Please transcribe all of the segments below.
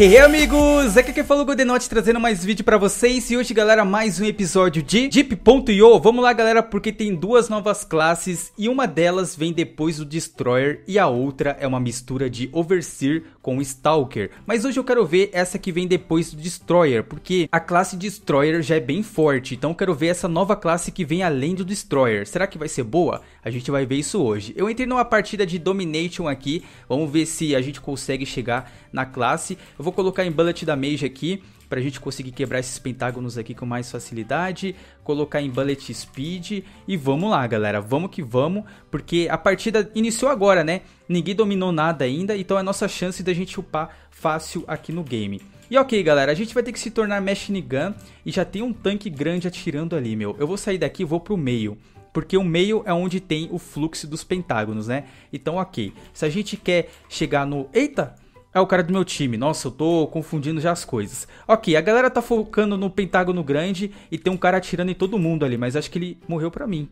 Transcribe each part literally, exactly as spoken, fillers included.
E hey, amigos, aqui quem fala o Godenot, trazendo mais vídeo pra vocês. E hoje, galera, mais um episódio de Deep ponto i o. Vamos lá, galera, porque tem duas novas classes e uma delas vem depois do Destroyer e a outra é uma mistura de Overseer com Stalker. Mas hoje eu quero ver essa que vem depois do Destroyer, porque a classe Destroyer já é bem forte. Então eu quero ver essa nova classe que vem além do Destroyer. Será que vai ser boa? A gente vai ver isso hoje. Eu entrei numa partida de Domination aqui. Vamos ver se a gente consegue chegar na classe. Eu vou colocar em bullet da mage aqui, pra gente conseguir quebrar esses pentágonos aqui com mais facilidade. Colocar em bullet speed. E vamos lá, galera, vamos que vamos, porque a partida iniciou agora, né? Ninguém dominou nada ainda, então é nossa chance da gente upar fácil aqui no game. E ok, galera, a gente vai ter que se tornar Machine Gun. E já tem um tanque grande atirando ali, meu. Eu vou sair daqui e vou pro meio, porque o meio é onde tem o fluxo dos pentágonos, né? Então ok, se a gente quer chegar no... Eita! É o cara do meu time, nossa, eu tô confundindo já as coisas. Ok, a galera tá focando no pentágono grande e tem um cara atirando em todo mundo ali, mas acho que ele morreu pra mim,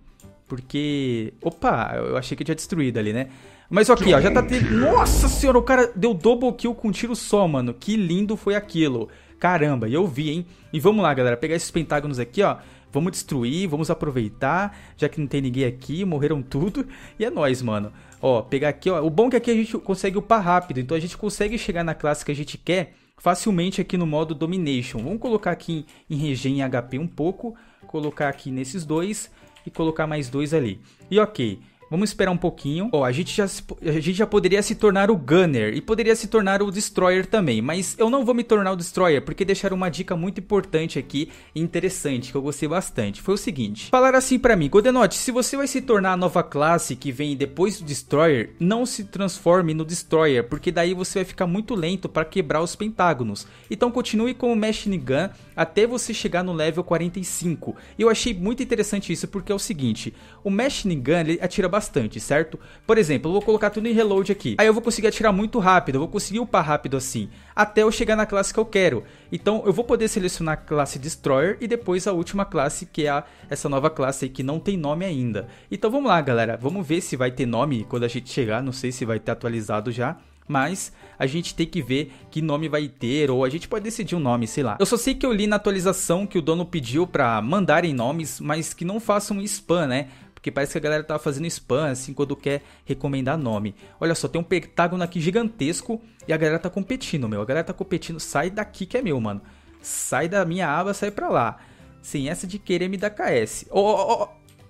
porque... Opa, eu achei que tinha destruído ali, né? Mas ok, ó, já tá tendo... Nossa senhora, o cara deu double kill com um tiro só, mano. Que lindo foi aquilo. Caramba, eu vi, hein? E vamos lá, galera, pegar esses pentágonos aqui, ó. Vamos destruir, vamos aproveitar, já que não tem ninguém aqui, morreram tudo. E é nóis, mano. Ó, pegar aqui, ó. O bom é que aqui a gente consegue upar rápido, então a gente consegue chegar na classe que a gente quer facilmente aqui no modo Domination. Vamos colocar aqui em, em regen e H P um pouco, colocar aqui nesses dois e colocar mais dois ali. E ok, vamos esperar um pouquinho. Ó, a gente, já, a gente já poderia se tornar o Gunner e poderia se tornar o Destroyer também, mas eu não vou me tornar o Destroyer porque deixaram uma dica muito importante aqui e interessante, que eu gostei bastante. Foi o seguinte, falaram assim pra mim: Godenot, se você vai se tornar a nova classe que vem depois do Destroyer, não se transforme no Destroyer, porque daí você vai ficar muito lento pra quebrar os pentágonos. Então continue com o Machine Gun até você chegar no level quarenta e cinco. E eu achei muito interessante isso, porque é o seguinte, o Machine Gun ele atira bastante bastante, certo? Por exemplo, eu vou colocar tudo em reload aqui, aí eu vou conseguir atirar muito rápido, eu vou conseguir upar rápido assim, até eu chegar na classe que eu quero. Então eu vou poder selecionar a classe Destroyer e depois a última classe, que é a, essa nova classe aí que não tem nome ainda. Então vamos lá, galera, vamos ver se vai ter nome quando a gente chegar, não sei se vai ter atualizado já, mas a gente tem que ver que nome vai ter, ou a gente pode decidir um nome, sei lá. Eu só sei que eu li na atualização que o dono pediu pra mandarem nomes, mas que não façam spam, né? Porque parece que a galera tava fazendo spam, assim, quando quer recomendar nome. Olha só, tem um pentágono aqui gigantesco e a galera tá competindo, meu. A galera tá competindo. Sai daqui que é meu, mano. Sai da minha aba, sai pra lá. Sem essa de querer me dar K S. Ó, ó, ó.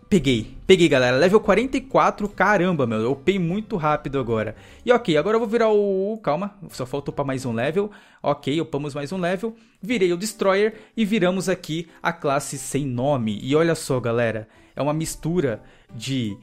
Peguei. Peguei, galera. Level quarenta e quatro. Caramba, meu. Eu upei muito rápido agora. E ok, agora eu vou virar o... Calma. Só falta upar mais um level. Ok, upamos mais um level. Virei o Destroyer e viramos aqui a classe sem nome. E olha só, galera. É uma mistura de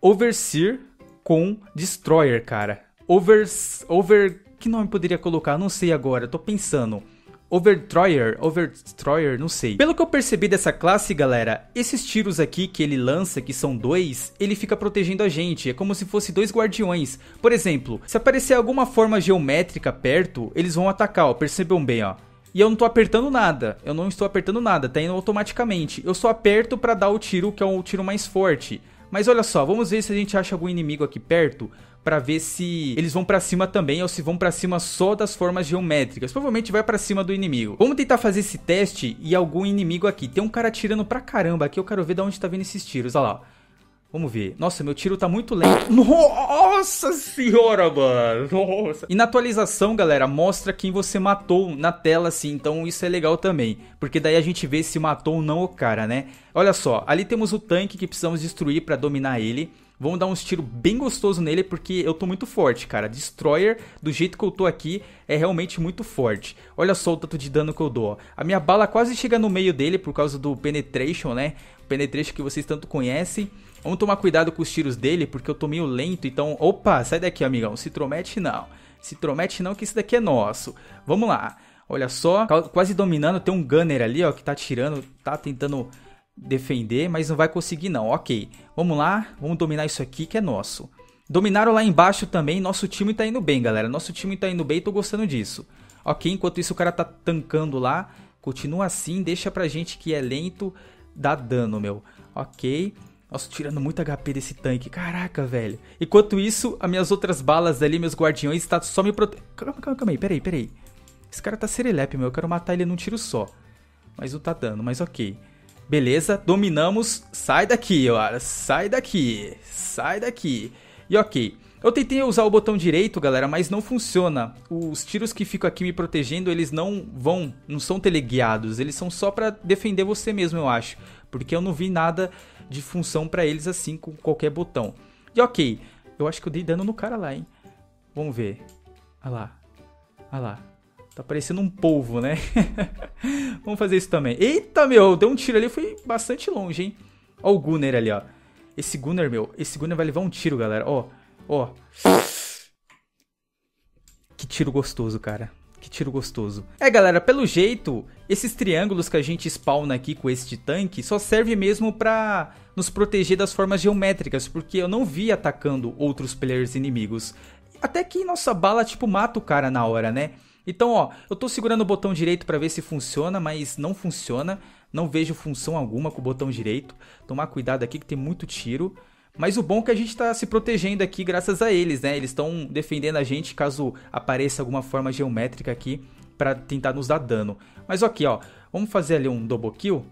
Overseer com Destroyer, cara. Overs... Over... Que nome poderia colocar? Não sei agora, eu tô pensando. Overtroyer, Overtroyer, não sei. Pelo que eu percebi dessa classe, galera, esses tiros aqui que ele lança, que são dois, ele fica protegendo a gente. É como se fosse dois guardiões. Por exemplo, se aparecer alguma forma geométrica perto, eles vão atacar, ó. Percebam bem, ó. E eu não tô apertando nada, eu não estou apertando nada, tá indo automaticamente. Eu só aperto pra dar o tiro, que é o tiro mais forte. Mas olha só, vamos ver se a gente acha algum inimigo aqui perto, pra ver se eles vão pra cima também, ou se vão pra cima só das formas geométricas. Provavelmente vai pra cima do inimigo. Vamos tentar fazer esse teste e algum inimigo aqui. Tem um cara atirando pra caramba aqui, eu quero ver de onde tá vindo esses tiros, olha lá. Vamos ver. Nossa, meu tiro tá muito lento. Nossa senhora, mano. Nossa. E na atualização, galera, mostra quem você matou na tela, assim. Então isso é legal também, porque daí a gente vê se matou ou não o cara, né? Olha só, ali temos o tanque que precisamos destruir pra dominar ele. Vamos dar uns tiros bem gostosos nele, porque eu tô muito forte, cara. Destroyer, do jeito que eu tô aqui, é realmente muito forte. Olha só o tanto de dano que eu dou, ó. A minha bala quase chega no meio dele por causa do penetration, né? Penetration que vocês tanto conhecem. Vamos tomar cuidado com os tiros dele, porque eu tô meio lento, então... Opa, sai daqui, amigão. Se intromete não. Se intromete não, que isso daqui é nosso. Vamos lá. Olha só, quase dominando. Tem um Gunner ali, ó, que tá atirando, tá tentando defender, mas não vai conseguir não. Ok, vamos lá, vamos dominar isso aqui que é nosso. Dominaram lá embaixo também. Nosso time tá indo bem, galera. Nosso time tá indo bem, tô gostando disso. Ok, enquanto isso o cara tá tancando lá. Continua assim, deixa pra gente que é lento, dá dano, meu. Ok, nossa, tirando muito H P desse tanque, caraca, velho. Enquanto isso, as minhas outras balas ali, meus guardiões, tá só me protegendo. Calma, calma, calma aí, peraí, peraí. Esse cara tá serelepe, meu. Eu quero matar ele num tiro só. Mas não tá dando, mas ok. Beleza, dominamos. Sai daqui, ó. Sai daqui. Sai daqui. E ok. Eu tentei usar o botão direito, galera, mas não funciona. Os tiros que ficam aqui me protegendo, eles não vão, não são teleguiados. Eles são só pra defender você mesmo, eu acho. Porque eu não vi nada de função pra eles assim, com qualquer botão. E ok. Eu acho que eu dei dano no cara lá, hein. Vamos ver. Olha lá. Olha lá. Tá parecendo um polvo, né? Vamos fazer isso também. Eita, meu, deu um tiro ali, foi bastante longe, hein? Ó o Gunner ali, ó. Esse Gunner, meu, esse Gunner vai levar um tiro, galera. Ó, ó. Que tiro gostoso, cara. Que tiro gostoso. É, galera, pelo jeito, esses triângulos que a gente spawna aqui com este tanque só serve mesmo pra nos proteger das formas geométricas, porque eu não vi atacando outros players inimigos. Até que nossa bala, tipo, mata o cara na hora, né? Então, ó, eu tô segurando o botão direito pra ver se funciona, mas não funciona. Não vejo função alguma com o botão direito. Tomar cuidado aqui que tem muito tiro. Mas o bom é que a gente tá se protegendo aqui graças a eles, né? Eles estão defendendo a gente caso apareça alguma forma geométrica aqui pra tentar nos dar dano. Mas ok, ó, vamos fazer ali um double kill.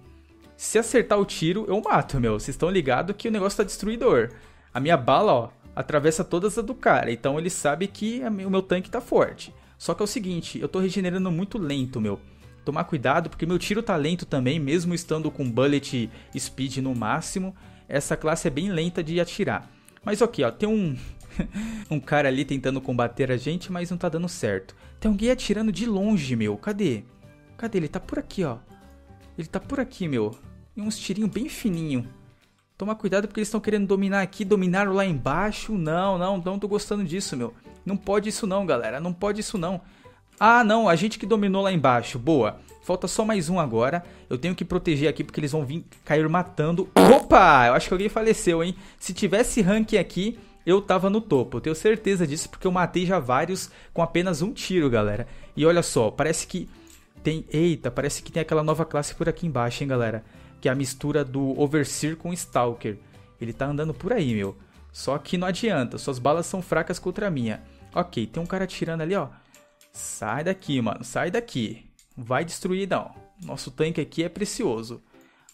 Se acertar o tiro, eu mato, meu. Vocês estão ligados que o negócio tá destruidor. A minha bala, ó, atravessa todas as do cara. Então ele sabe que o meu tanque tá forte. Só que é o seguinte, eu tô regenerando muito lento, meu. Tomar cuidado, porque meu tiro tá lento também, mesmo estando com bullet speed no máximo. Essa classe é bem lenta de atirar. Mas ok, ó, tem um um cara ali tentando combater a gente, mas não tá dando certo. Tem alguém atirando de longe, meu. Cadê? Cadê? Ele tá por aqui, ó. Ele tá por aqui, meu. E uns tirinhos bem fininhos. Tomar cuidado, porque eles estão querendo dominar aqui. Dominaram lá embaixo. Não, não, não tô gostando disso, meu. Não pode isso não, galera. Não pode isso não. Ah, não. A gente que dominou lá embaixo. Boa. Falta só mais um agora. Eu tenho que proteger aqui, porque eles vão vir cair matando. Opa! Eu acho que alguém faleceu, hein? Se tivesse ranking aqui, eu tava no topo. Eu tenho certeza disso, porque eu matei já vários com apenas um tiro, galera. E olha só. Parece que tem... Eita, parece que tem aquela nova classe por aqui embaixo, hein, galera? Que é a mistura do Overseer com Stalker. Ele tá andando por aí, meu. Só que não adianta. Suas balas são fracas contra a minha. Ok, tem um cara atirando ali, ó. Sai daqui, mano. Sai daqui. Vai destruir, não. Nosso tanque aqui é precioso.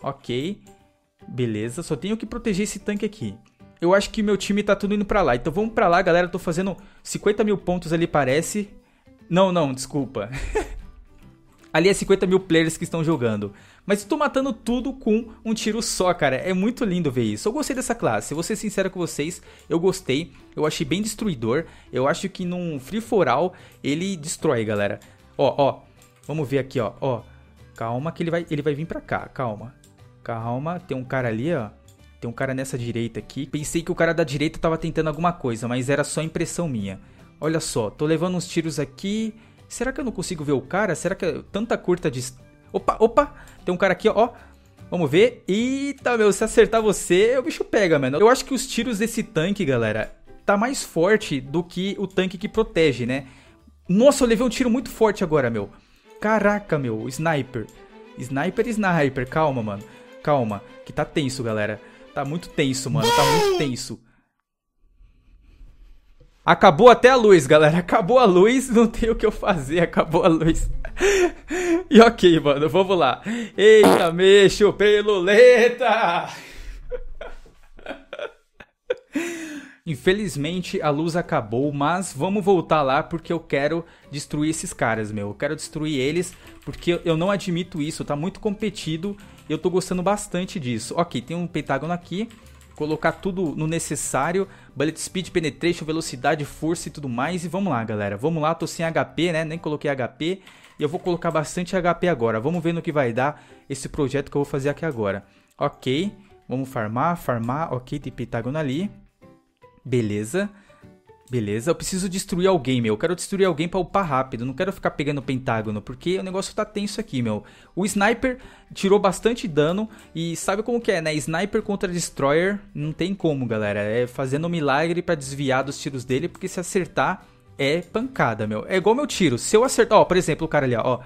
Ok. Beleza. Só tenho que proteger esse tanque aqui. Eu acho que meu time tá tudo indo pra lá. Então vamos pra lá, galera. Eu tô fazendo cinquenta mil pontos ali, parece. Não, não. Desculpa. Ali é cinquenta mil players que estão jogando. Mas eu tô matando tudo com um tiro só, cara. É muito lindo ver isso. Eu gostei dessa classe. Vou ser sincero com vocês. Eu gostei. Eu achei bem destruidor. Eu acho que num free for all ele destrói, galera. Ó, ó. Vamos ver aqui, ó. Ó. Calma que ele vai, ele vai vir pra cá. Calma. Calma. Tem um cara ali, ó. Tem um cara nessa direita aqui. Pensei que o cara da direita tava tentando alguma coisa, mas era só impressão minha. Olha só. Tô levando uns tiros aqui... Será que eu não consigo ver o cara? Será que é tanta curta de... Opa, opa! Tem um cara aqui, ó. Vamos ver. Eita, meu, se acertar você, o bicho pega, mano. Eu acho que os tiros desse tanque, galera, tá mais forte do que o tanque que protege, né? Nossa, eu levei um tiro muito forte agora, meu. Caraca, meu, sniper. Sniper, sniper. Calma, mano. Calma, que tá tenso, galera. Tá muito tenso, mano. Tá muito tenso. Acabou até a luz, galera. Acabou a luz, não tem o que eu fazer. Acabou a luz. E ok, mano, vamos lá. Eita, mexo pelo lenta. Infelizmente, a luz acabou, mas vamos voltar lá porque eu quero destruir esses caras, meu. Eu quero destruir eles porque eu não admito isso. Tá muito competido e eu tô gostando bastante disso. Ok, tem um pentágono aqui. Colocar tudo no necessário, bullet speed, penetration, velocidade, força e tudo mais. E vamos lá, galera. Vamos lá, tô sem H P, né? Nem coloquei H P. E eu vou colocar bastante H P agora. Vamos ver no que vai dar esse projeto que eu vou fazer aqui agora. Ok, vamos farmar, farmar. Ok, tem pentágono ali. Beleza. Beleza, eu preciso destruir alguém, meu. Eu quero destruir alguém pra upar rápido. Não quero ficar pegando pentágono, porque o negócio tá tenso aqui, meu. O sniper tirou bastante dano. E sabe como que é, né? Sniper contra destroyer não tem como, galera. É fazendo um milagre pra desviar dos tiros dele, porque se acertar é pancada, meu. É igual meu tiro. Se eu acertar... Ó, por exemplo, o cara ali, ó.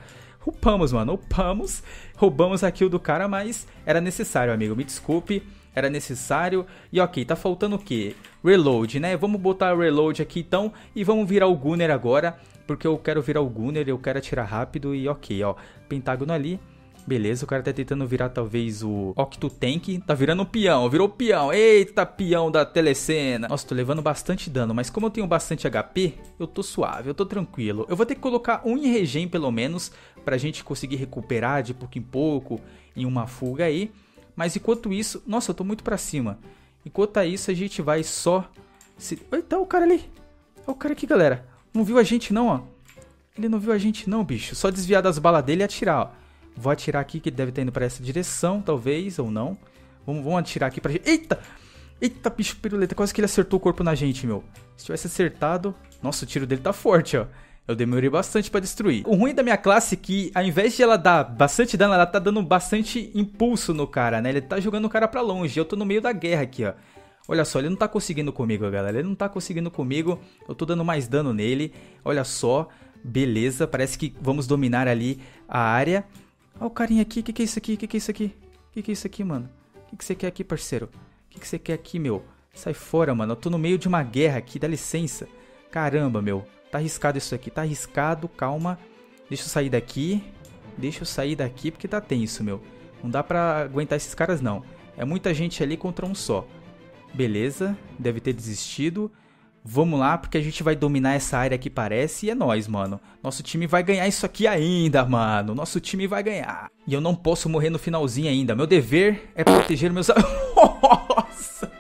Upamos, mano. Upamos. Roubamos a kill do cara, mas era necessário, amigo. Me desculpe. Era necessário. E ok, tá faltando o quê? Reload, né? Vamos botar reload aqui então. E vamos virar o Gunner agora. porque eu quero virar o Gunner, eu quero atirar rápido e ok, ó, pentágono ali. Beleza, o cara tá tentando virar talvez o Octotank. Tá virando um peão, virou peão. Eita, peão da telecena. Nossa, tô levando bastante dano, mas como eu tenho bastante H P, eu tô suave, eu tô tranquilo. Eu vou ter que colocar um em regen pelo menos, pra gente conseguir recuperar de pouco em pouco, em uma fuga aí. Mas enquanto isso... Nossa, eu tô muito pra cima. Enquanto isso, a gente vai só... Se... Eita, o cara ali. Olha o cara aqui, galera. Não viu a gente não, ó. Ele não viu a gente não, bicho. Só desviar das balas dele e atirar, ó. Vou atirar aqui, que ele deve estar indo para essa direção, talvez, ou não. Vamos, vamos atirar aqui pra gente. Eita! Eita, bicho piruleta. Quase que ele acertou o corpo na gente, meu. Se tivesse acertado... Nossa, o tiro dele tá forte, ó. Eu demorei bastante pra destruir. O ruim da minha classe é que, ao invés de ela dar bastante dano, ela tá dando bastante impulso no cara, né? Ele tá jogando o cara pra longe. Eu tô no meio da guerra aqui, ó. Olha só, ele não tá conseguindo comigo, galera. Ele não tá conseguindo comigo. Eu tô dando mais dano nele. Olha só. Beleza. Parece que vamos dominar ali a área. Olha o carinha aqui, o que, que é isso aqui? O que, que é isso aqui? O que, que é isso aqui, mano? O que, que você quer aqui, parceiro? O que, que você quer aqui, meu? Sai fora, mano. Eu tô no meio de uma guerra aqui, dá licença. Caramba, meu. Tá arriscado isso aqui, tá arriscado, calma. Deixa eu sair daqui. Deixa eu sair daqui, porque tá tenso, meu. Não dá pra aguentar esses caras, não. É muita gente ali contra um só. Beleza, deve ter desistido. Vamos lá, porque a gente vai dominar essa área que parece e é nóis, mano. Nosso time vai ganhar isso aqui ainda, mano. Nosso time vai ganhar. E eu não posso morrer no finalzinho ainda. Meu dever é proteger meus... Nossa!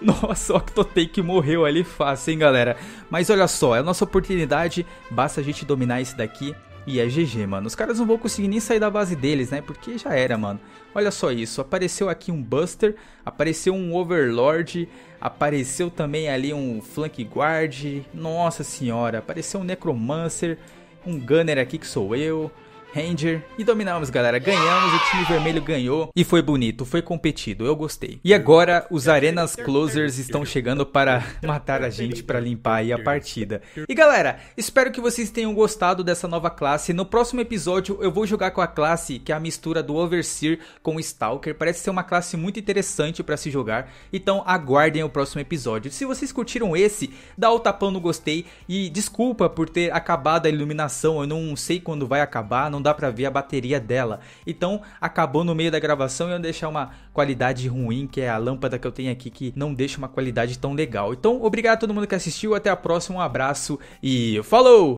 Nossa, o Octotank morreu ali fácil, hein, galera? Mas olha só, é a nossa oportunidade. Basta a gente dominar esse daqui e é G G, mano. Os caras não vão conseguir nem sair da base deles, né? Porque já era, mano. Olha só isso. Apareceu aqui um Buster. Apareceu um Overlord. Apareceu também ali um Flank Guard. Nossa senhora. Apareceu um Necromancer. Um Gunner aqui, que sou eu. Ranger. E dominamos, galera. Ganhamos. O time vermelho ganhou. E foi bonito. Foi competido. Eu gostei. E agora, os Arenas Closers estão chegando para matar a gente, para limpar aí a partida. E, galera, espero que vocês tenham gostado dessa nova classe. No próximo episódio, eu vou jogar com a classe que é a mistura do Overseer com o Stalker. Parece ser uma classe muito interessante para se jogar. Então, aguardem o próximo episódio. Se vocês curtiram esse, dá o tapão no gostei. E desculpa por ter acabado a iluminação. Eu não sei quando vai acabar. Não Não dá pra ver a bateria dela. Então acabou no meio da gravação e eu ia deixar uma qualidade ruim, que é a lâmpada que eu tenho aqui, que não deixa uma qualidade tão legal. Então obrigado a todo mundo que assistiu. Até a próxima, um abraço e falou!